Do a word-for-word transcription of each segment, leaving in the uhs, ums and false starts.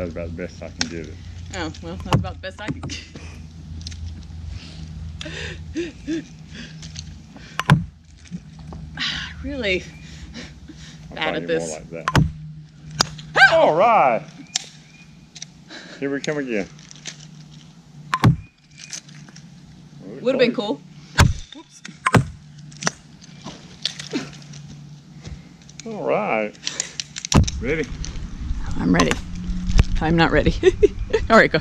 That's about the best I can give it. Oh, well, that's about the best I can give. Really bad at this. More like that. Ah! All right. Here we come again. Would have been cool. Whoops. All right. Ready? I'm ready. I'm not ready. All right, go.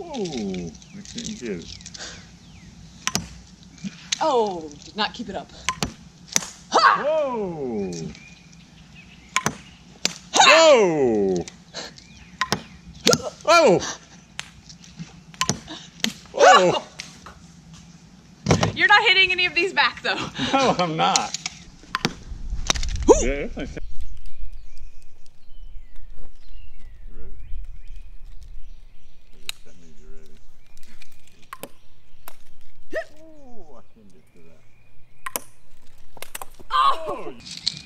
Oh, I can't get it. Oh, did not keep it up. Ha! Whoa! Ha! Whoa! Oh! Whoa! You're not hitting any of these back, though. No, I'm not. Yeah, oh!